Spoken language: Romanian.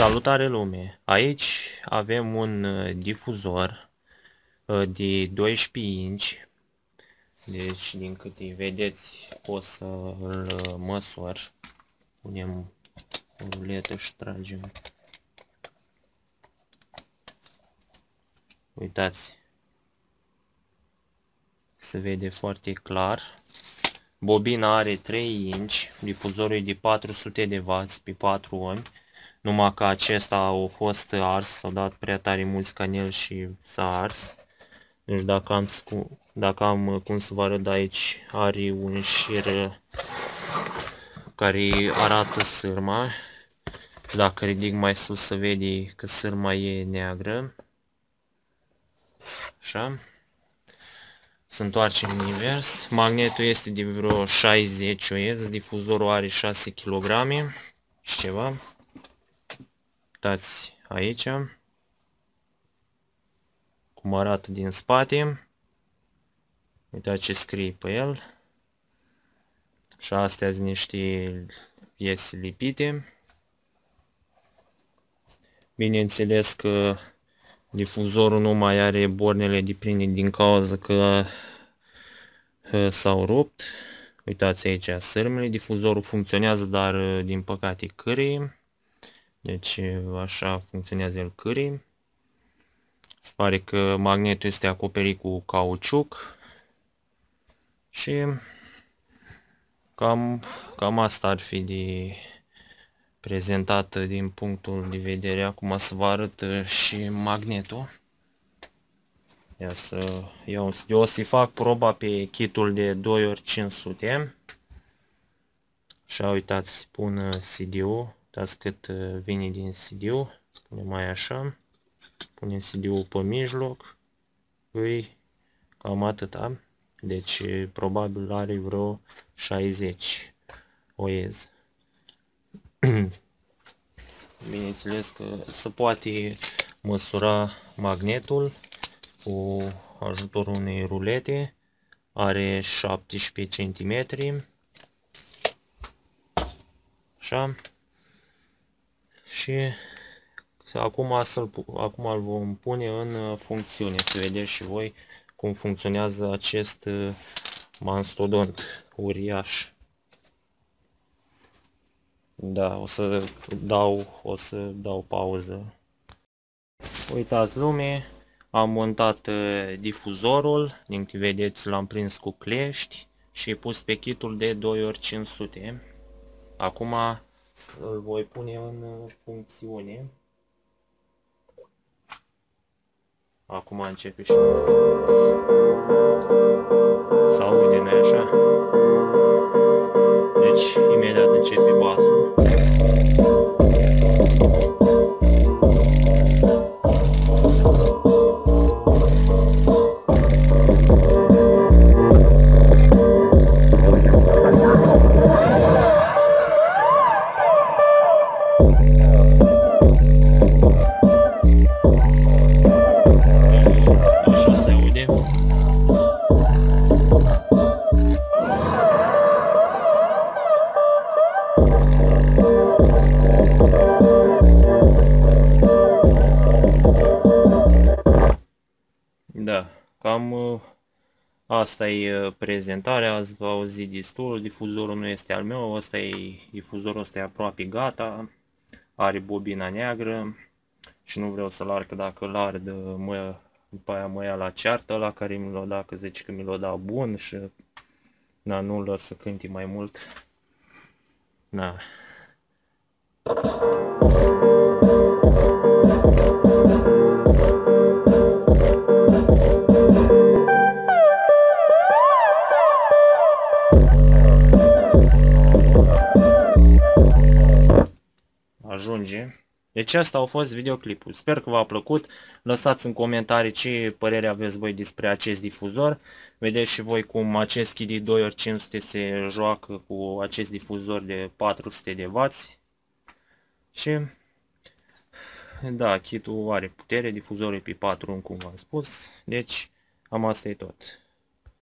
Salutare lume! Aici avem un difuzor de 12 inch. Deci din câte vedeți o să îl măsor. Punem o ruletă și tragem. Uitați, se vede foarte clar. Bobina are 3 inch, difuzorul e de 400 de watți pe 4 ohmi. Numai că acesta a fost ars, s-au dat prea tare mulți canel și s-a ars. Deci dacă am cum să vă arăt aici, are un șir care arată sârma. Dacă ridic mai sus se vede că sârma e neagră. Așa. Se întoarce în invers. Magnetul este de vreo 60 US, difuzorul are 6 kg și ceva. Uitați aici cum arată din spate. Uitați ce scrie pe el. Și astea sunt niște piese lipite. Bineînțeles că difuzorul nu mai are bornele de prinde din cauza că s-au rupt. Uitați aici sârmele. Difuzorul funcționează, dar din păcate cârie. Deci așa funcționează el cârie. Se pare că magnetul este acoperit cu cauciuc. Și cam asta ar fi de prezentat din punctul de vedere. Acum să vă arăt și magnetul. Eu o să fac proba pe kitul de 2x500. Și uitați, pun CD-ul. Uitați cât vine din CD-ul. Punem mai așa. Punem CD-ul pe mijloc. Îi cam atâta. Deci probabil are vreo 60 ohmi. Bineînțeles că se poate măsura magnetul cu ajutorul unei rulete. Are 17 cm. Așa. Și acum îl vom pune în funcțiune, să vedeți și voi cum funcționează acest mastodont uriaș. Da, o să dau pauză. Uitați lume, am montat difuzorul, din câte vedeți l-am prins cu clești și pus pe kitul de 2x500. Acum îl voi pune în funcțiune. Acum începe și se aude, nu-i așa? Deci imediat începe basul. Da, cam asta e prezentarea, ați auzit destul, difuzorul nu este al meu, difuzorul ăsta e aproape gata, are bobina neagră și nu vreau să-l ard, că dacă îl ard după aia mă ia la ceartă la care mi l-o da, că zice că mi l-o da bun și na, nu-l lăs să cânti mai mult. Na. Ajunge. Deci asta a fost videoclipul. Sper că v-a plăcut. Lăsați în comentarii ce părere aveți voi despre acest difuzor. Vedeți și voi cum acest kit 2x500 se joacă cu acest difuzor de 400 de watți. Și da, kitul are putere, difuzorul e pe 4 ohmi, cum v-am spus. Deci, cam asta e tot.